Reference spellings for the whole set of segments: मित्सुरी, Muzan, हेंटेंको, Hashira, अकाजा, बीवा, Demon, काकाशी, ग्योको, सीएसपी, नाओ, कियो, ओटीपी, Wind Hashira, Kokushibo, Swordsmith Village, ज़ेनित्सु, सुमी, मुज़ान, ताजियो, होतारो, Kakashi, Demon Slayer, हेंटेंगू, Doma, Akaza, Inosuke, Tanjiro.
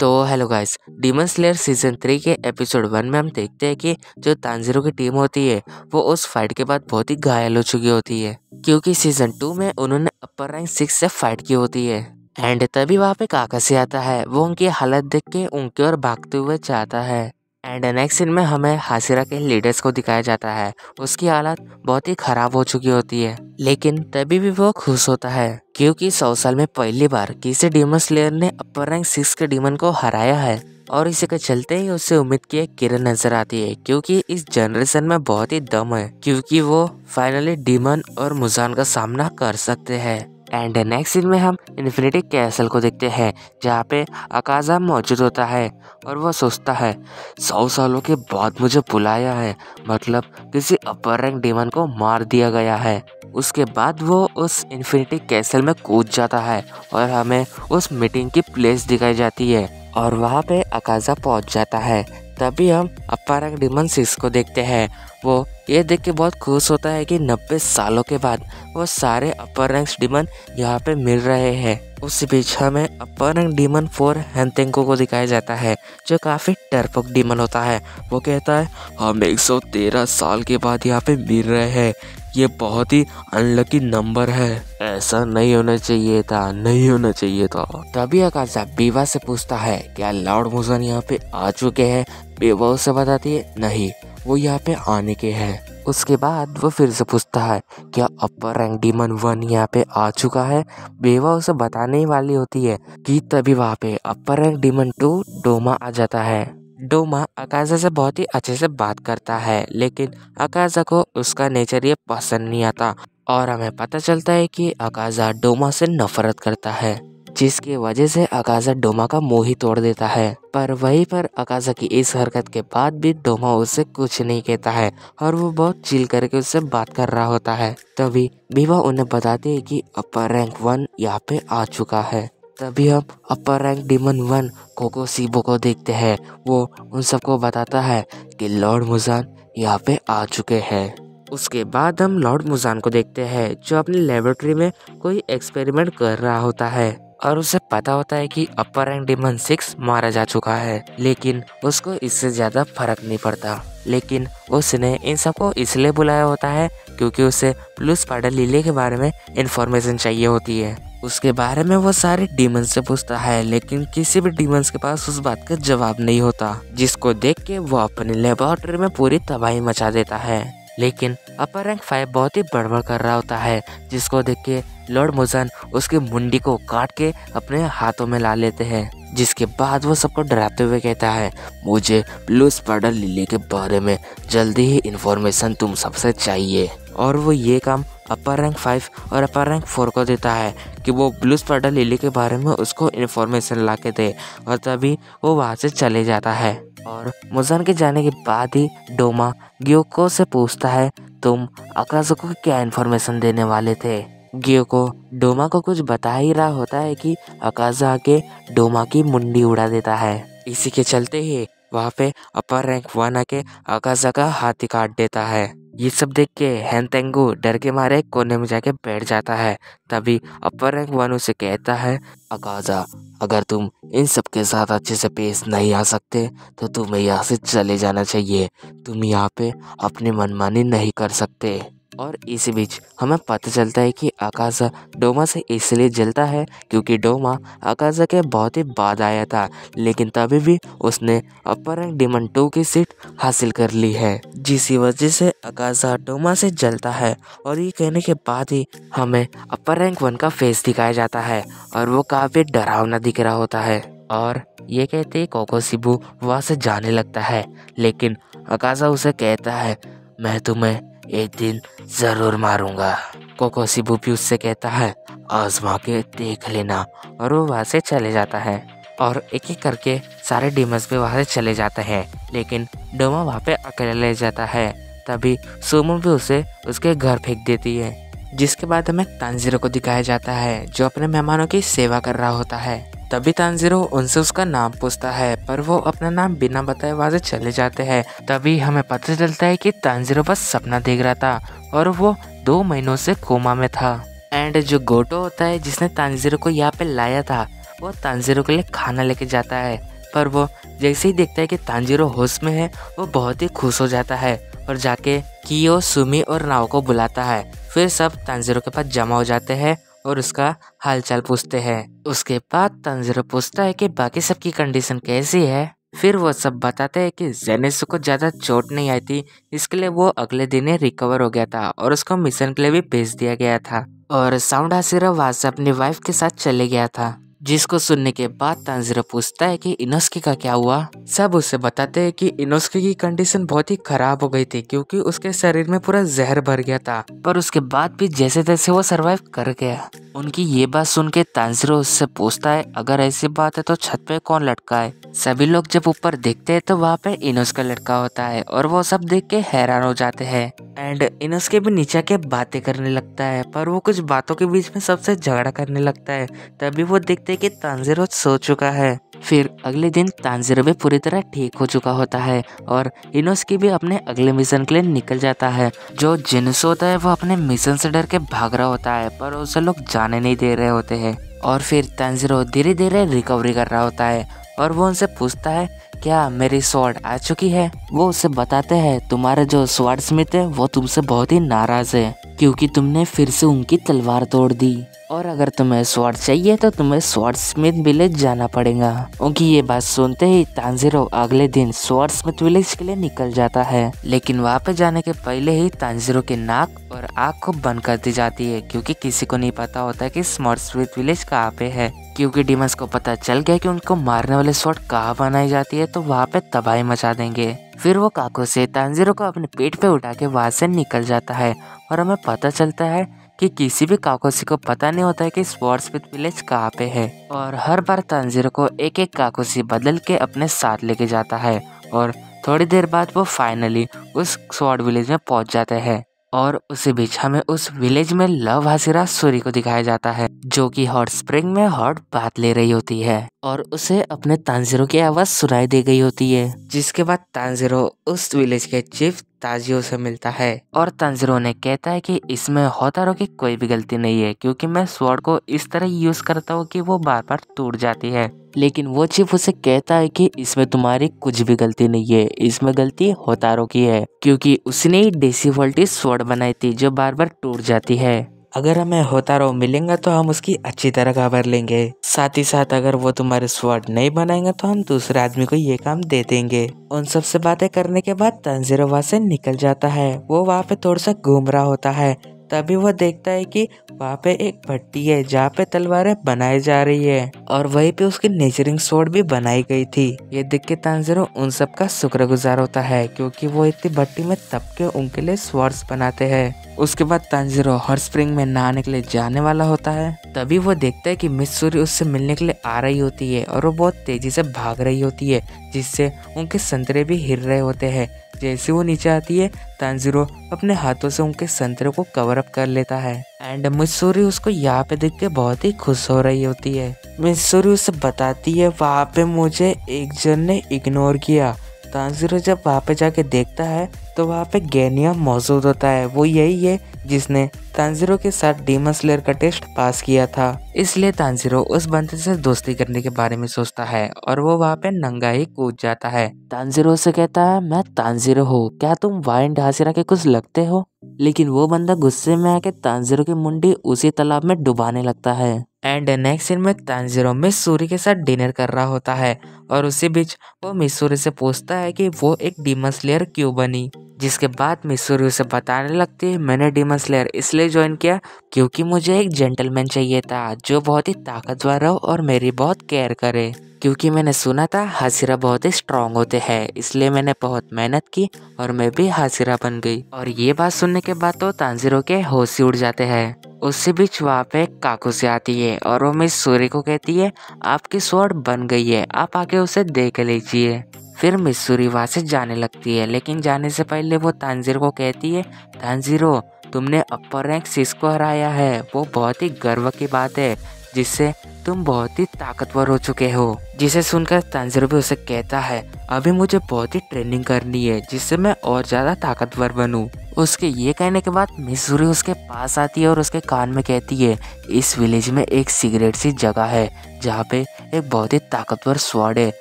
तो hello guys, demon slayer season 3 के episode 1 में हम देखते हैं कि जो तांजिरो की टीम होती है वो उस फाइट के बाद बहुत ही घायल हो चुकी होती है, क्योंकि सीजन 2 में उन्होंने अपर रैंक 6 से फाइट की होती है। एंड तभी वहाँ पे काकाशी आता है, वो उनकी हालत देख के उनके ओर भागते हुए जाता है। एंड नेक्स्ट सीन में हमें हाशिरा के लीडर्स को दिखाया जाता है, उसकी हालत बहुत ही खराब हो चुकी होती है, लेकिन तभी भी वो खुश होता है क्योंकि 100 साल में पहली बार किसी डीमन स्लेयर ने अपर रैंक 6 के डीमन को हराया है। और इसी के चलते ही उससे उम्मीद की एक किरण नजर आती है, क्योंकि इस जनरेशन में बहुत ही दम है, क्योंकि वो फाइनली डीमन और मुजान का सामना कर सकते हैं। एंड नेक्स्ट सीन में हम इन्फिनिटी कैसल को देखते हैं, जहाँ पे अकाजा मौजूद होता है और वो सोचता है 100 सालों के बाद मुझे बुलाया है, मतलब किसी अपर रैंक डीमन को मार दिया गया है। उसके बाद वो उस इन्फिनिटी कैसल में कूद जाता है और हमें उस मीटिंग की प्लेस दिखाई जाती है और वहाँ पे अकाजा पहुँच जाता है। तभी हम अपर रैंक डीमन 6 को देखते हैं, वो ये देख के बहुत खुश होता है कि 90 सालों के बाद वो सारे अपर रैंक डीमन यहाँ पे मिल रहे हैं। उसी बीच हमें अपर रैंक डीमन 4 हेंटेंको को दिखाया जाता है, जो काफ़ी डरपोक डीमन होता है। वो कहता है हम 113 साल के बाद यहाँ पे मिल रहे हैं, ये बहुत ही अनलकी नंबर है, ऐसा नहीं होना चाहिए था, नहीं होना चाहिए था। तभी अकाजा बीवा से पूछता है क्या लॉर्ड मुज़न यहाँ पे आ चुके हैं। बीवा उसे बताती है नहीं, वो यहाँ पे आने के हैं। उसके बाद वो फिर से पूछता है क्या अपर रैंक डीमन 1 यहाँ पे आ चुका है। बेवा उसे बताने वाली होती है कि तभी वहाँ पे अपर रैंक डीमन 2 डोमा आ जाता है। डोमा अकाजा से बहुत ही अच्छे से बात करता है, लेकिन अकाजा को उसका नेचर ये पसंद नहीं आता और हमें पता चलता है कि अकाजा डोमा से नफरत करता है, जिसकी वजह से अकाजा डोमा का मुंह ही तोड़ देता है। पर वहीं पर अकाजा की इस हरकत के बाद भी डोमा उससे कुछ नहीं कहता है और वो बहुत चिल करके उससे बात कर रहा होता है। तभी बीवा उन्हें बताती है कि अपर रैंक 1 यहाँ पे आ चुका है। तभी हम अपर रैंक डीमन 1 कोकुशिबो को देखते हैं, वो उन सबको बताता है कि लॉर्ड मुज़ान यहाँ पे आ चुके हैं। उसके बाद हम लॉर्ड मुज़ान को देखते हैं, जो अपनी लेबोरेटरी में कोई एक्सपेरिमेंट कर रहा होता है और उसे पता होता है कि अपर रैंक डीमन 6 मारा जा चुका है, लेकिन उसको इससे ज़्यादा फर्क नहीं पड़ता। लेकिन उसने इन सबको इसलिए बुलाया होता है क्योंकि उसे ब्लू स्पाइडर लिली के बारे में इंफॉर्मेशन चाहिए होती है। उसके बारे में वो सारे डीमंस से पूछता है, लेकिन किसी भी डीमंस के पास उस बात का जवाब नहीं होता, जिसको देख के वो अपनी लेबोरेटरी में पूरी तबाही मचा देता है। लेकिन अपर रैंक 5 बहुत ही बड़बड़ कर रहा होता है, जिसको देख के लॉर्ड मुज़ान उसकी मुंडी को काट के अपने हाथों में ला लेते हैं, जिसके बाद वो सबको डराते हुए कहता है मुझे ब्लू स्पाइडर लिली के बारे में जल्दी ही इन्फॉर्मेशन तुम सबसे चाहिए। और वो ये काम अपर रैंक 5 और अपर रैंक 4 को देता है कि वो ब्लू स्पाइडर लिली के बारे में उसको इन्फॉर्मेशन ला के दे, और तभी वो वहाँ से चले जाता है। और मुज़ान के जाने के बाद ही डोमा ग्योको से पूछता है तुम अकाज़ा को क्या इन्फॉर्मेशन देने वाले थे। ग्योको डोमा को कुछ बता ही रहा होता है कि अकाज़ा आके डोमा की मुंडी उड़ा देता है। इसी के चलते ही वहाँ पे अपर रैंक 1 आके अकाज़ा का हाथ काट देता है। ये सब देख के हेंटेंगू डर के मारे कोने में जाके बैठ जाता है। तभी अपर रैंक 1 उसे कहता है अकाज़ा अगर तुम इन सब के साथ अच्छे से पेश नहीं आ सकते तो तुम्हें यहाँ से चले जाना चाहिए, तुम यहाँ पे अपनी मनमानी नहीं कर सकते। और इसी बीच हमें पता चलता है कि अकाज़ा डोमा से इसलिए जलता है क्योंकि डोमा अकाज़ा के बहुत ही बाद आया था, लेकिन तभी भी उसने अपर रैंक डीमन 2 की सीट हासिल कर ली है, जिसकी वजह से अकाज़ा डोमा से जलता है। और ये कहने के बाद ही हमें अपर रैंक 1 का फेस दिखाया जाता है और वो काफ़ी डरावना दिख रहा होता है। और ये कहते ही कोकुशिबो वहाँ से जाने लगता है, लेकिन अकाज़ा उसे कहता है मैं तुम्हें एक दिन जरूर मारूंगा। कोकुशिबो भी उससे कहता है आजमा के देख लेना, और वो वहाँ से चले जाता है। और एक एक करके सारे डीमंस भी वहाँ से चले जाते हैं, लेकिन डोमा वहाँ पे अकेले ले जाता है। तभी सुमो भी उसे उसके घर फेंक देती है, जिसके बाद हमें तांजिरो को दिखाया जाता है जो अपने मेहमानों की सेवा कर रहा होता है। तभी तांजिरो उनसे उसका नाम पूछता है, पर वो अपना नाम बिना बताए वहाँ से चले जाते हैं। तभी हमें पता चलता है कि तांजिरो बस सपना देख रहा था और वो 2 महीनों से कोमा में था। एंड जो गोटो होता है जिसने तांजिरो को यहाँ पे लाया था, वो तांजिरो के लिए खाना लेके जाता है, पर वो जैसे ही देखता है कि तांजिरो होश में है वो बहुत ही खुश हो जाता है और जाके कियो, सुमी और नाओ को बुलाता है। फिर सब तांजिरो के पास जमा हो जाते हैं और उसका हालचाल पूछते हैं। उसके बाद तांजिरो पूछता है कि बाकी सबकी कंडीशन कैसी है। फिर वो सब बताते हैं कि ज़ेनित्सु को ज़्यादा चोट नहीं आई थी, इसके लिए वो अगले दिन ही रिकवर हो गया था और उसको मिशन के लिए भी भेज दिया गया था। और साउंड हाशिरा वहाँ से अपनी वाइफ के साथ चले गया था, जिसको सुनने के बाद तांजिरो पूछता है कि इनोसुके का क्या हुआ। सब उसे बताते हैं कि इनोसुके की कंडीशन बहुत ही खराब हो गई थी क्योंकि उसके शरीर में पूरा जहर भर गया था, पर उसके बाद भी जैसे तैसे वो सरवाइव कर गया। उनकी ये बात सुन के तांजिरो उससे पूछता है अगर ऐसी बात है तो छत पे कौन लटका है। सभी लोग जब ऊपर देखते है तो वहाँ पे इनोसुके लटका होता है और वो सब देख के हैरान हो जाते हैं। एंड इनोसुके भी नीचे के बातें करने लगता है, पर वो कुछ बातों के बीच में सबसे झगड़ा करने लगता है। तभी वो देखते कि तांजिरो सो चुका है। फिर अगले दिन तांजिरो भी पूरी तरह ठीक हो चुका होता है और इनोसुके भी अपने अगले मिशन के लिए निकल जाता है। जो जिनसो होता है वो अपने मिशन से डर के भाग रहा होता है, पर उसे लोग जाने नहीं दे रहे होते हैं। और फिर तांजिरो धीरे धीरे रिकवरी कर रहा होता है और वो उनसे पूछता है क्या मेरी स्वॉर्ड आ चुकी है। वो उसे बताते हैं तुम्हारा जो स्वॉर्डस्मिथ है वो तुमसे बहुत ही नाराज है क्योंकि तुमने फिर से उनकी तलवार तोड़ दी, और अगर तुम्हें स्वॉर्ड चाहिए तो तुम्हें स्वॉर्डस्मिथ विलेज जाना पड़ेगा। उनकी ये बात सुनते ही तांजिरो अगले दिन स्वॉर्डस्मिथ विलेज के लिए निकल जाता है, लेकिन वहाँ पे जाने के पहले ही तांजिरो के नाक और आँख को बंद कर दी जाती है क्योंकि किसी को नहीं पता होता कि स्वॉर्डस्मिथ विलेज कहाँ पे है। क्योंकि डीमंस को पता चल गया कि उनको मारने वाले स्वॉर्ड कहाँ बनाई जाती है तो वहाँ पे तबाही मचा देंगे। फिर वो काको से तांजिरो को अपने पेट पे उठा के वहाँ से निकल जाता है और हमें पता चलता है कि किसी भी काकोशी को पता नहीं होता है कि स्पोर्ट्सविथ विलेज कहाँ पे है। और हर बार तांजिरो को एक एक काकोशी बदल के अपने साथ लेके जाता है और थोड़ी देर बाद वो फाइनली उस स्वॉर्ड विलेज में पहुंच जाते हैं। और उसी बीच हमें उस विलेज में लव हाशिरा सूरी को दिखाया जाता है जो कि हॉट स्प्रिंग में हॉट बात ले रही होती है और उसे अपने तांजिरो की आवाज सुनाई दे गई होती है, जिसके बाद तांजिरो उस विलेज के चीफ ताजियो से मिलता है। और तांजिरो ने कहता है कि इसमें होतारो की कोई भी गलती नहीं है क्योंकि मैं स्वॉर्ड को इस तरह यूज करता हूँ कि वो बार बार टूट जाती है। लेकिन वो चीफ उसे कहता है कि इसमें तुम्हारी कुछ भी गलती नहीं है, इसमें गलती होतारो की है क्योंकि उसने ही डेसिवल्टी स्वॉर्ड बनाई थी जो बार बार टूट जाती है। अगर हमें होतारो मिलेगा तो हम उसकी अच्छी तरह खबर लेंगे, साथ ही साथ अगर वो तुम्हारे स्वॉर्ड नहीं बनाएंगे तो हम दूसरे आदमी को ये काम दे देंगे। उन सब से बातें करने के बाद तांजिरो वहाँ से निकल जाता है। वो वहाँ पे थोड़ा सा घूम रहा होता है, तभी वो देखता है कि वहाँ पे एक भट्टी है जहाँ पे तलवारें बनाई जा रही है और वहीं पे उसकी नेचरिंग स्वॉर्ड भी बनाई गई थी। ये देख के तांजिरो उन सब का शुक्रगुजार होता है क्योंकि वो इतनी भट्टी में तप के उनके लिए स्वॉर्ड्स बनाते हैं। उसके बाद तांजिरो हॉट स्प्रिंग में नहाने के लिए जाने वाला होता है, तभी वो देखता है कि मित्सुरी उससे मिलने के लिए आ रही होती है और वो बहुत तेजी से भाग रही होती है जिससे उनके संतरे भी हिल रहे होते हैं। जैसे वो नीचे आती है तांजिरो अपने हाथों से उनके संतरे को कवर अप कर लेता है। एंड मित्सुरी उसको यहाँ पे देख के बहुत ही खुश हो रही होती है। मित्सुरी उससे बताती है वहाँ पे मुझे एक जन ने इग्नोर किया। तांजिरो जब वहाँ पे जाके देखता है तो वहाँ पे गेनिया मौजूद होता है। वो यही है जिसने तांजिरो के साथ डीमन स्लेयर का टेस्ट पास किया था, इसलिए तांजिरो उस बंदे से दोस्ती करने के बारे में सोचता है और वो वहाँ पे नंगा ही कूद जाता है। तांजिरो से कहता है मैं तांजिरो हूँ, क्या तुम वाइंड हाशिरा के कुछ लगते हो। लेकिन वो बंदा गुस्से में आके तांजिरो की मुंडी उसी तालाब में डुबाने लगता है। एंड नेक्स्ट सीन में तांजिरो मित्सुरी के साथ डिनर कर रहा होता है और उसी बीच वो मित्सुरी से पूछता है कि वो एक डीमन स्लेयर क्यों बनी, जिसके बाद मित्सुरी उसे बताने लगती है मैंने डीमन स्लेयर इसलिए ज्वाइन किया क्योंकि मुझे एक जेंटलमैन चाहिए था जो बहुत ही ताकतवर हो और मेरी बहुत केयर करे, क्योंकि मैंने सुना था हाशिरा बहुत ही स्ट्रांग होते हैं, इसलिए मैंने बहुत मेहनत की और मैं भी हाशिरा बन गई। और ये बात सुनने के बाद तो तांजिरो के होश ही उड़ जाते हैं। उसी बीच वहाँ पे काको से आती है और वो मित्सुरी को कहती है आपकी स्वॉर्ड बन गई है, आप आके उसे देख लीजिए। फिर मित्सुरी वहाँ से जाने लगती है, लेकिन जाने से पहले वो तांजिरो को कहती है तांजिरो तुमने अपर रैंक 6 को हराया है, वो बहुत ही गर्व की बात है। जिससे तुम बहुत ही ताकतवर हो चुके हो। जिसे सुनकर तांजिरो भी उसे कहता है, अभी मुझे बहुत ही ट्रेनिंग करनी है जिससे मैं और ज्यादा ताकतवर बनूं। उसके ये कहने के बाद मित्सुरी उसके पास आती है और उसके कान में कहती है, इस विलेज में एक सीक्रेट सी जगह है जहाँ पे एक बहुत ही ताकतवर स्वॉर्ड है,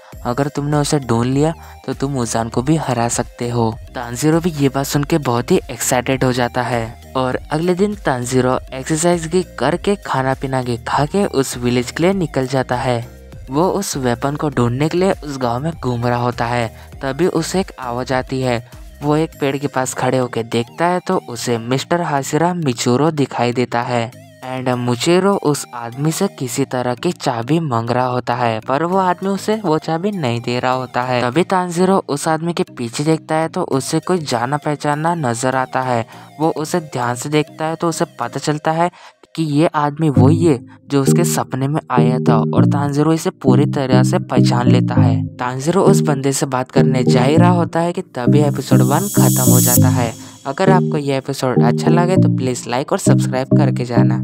अगर तुमने उसे ढूंढ लिया तो तुम मुज़ान को भी हरा सकते हो। तांजिरो भी ये बात सुन के बहुत ही एक्साइटेड हो जाता है और अगले दिन तांजिरो एक्सरसाइज की करके खाना पीना के खा के उस विलेज के लिए निकल जाता है। वो उस वेपन को ढूंढने के लिए उस गांव में घूम रहा होता है, तभी उसे एक आवाज़ आती है। वो एक पेड़ के पास खड़े होकर देखता है तो उसे मिस्टर हाशिरा मिचोरो दिखाई देता है एंड मुचेरो उस आदमी से किसी तरह की चाबी मांग रहा होता है, पर वो आदमी उसे वो चाबी नहीं दे रहा होता है। तभी तांजिरो उस आदमी के पीछे देखता है तो उसे कोई जाना पहचाना नजर आता है। वो उसे ध्यान से देखता है तो उसे पता चलता है कि ये आदमी वही है जो उसके सपने में आया था और तांजिरो इसे पूरी तरह से पहचान लेता है। तांजिरो उस बंदे से बात करने जा ही रहा होता है कि तभी एपिसोड 1 खत्म हो जाता है। अगर आपको यह एपिसोड अच्छा लगे तो प्लीज़ लाइक और सब्सक्राइब करके जाना।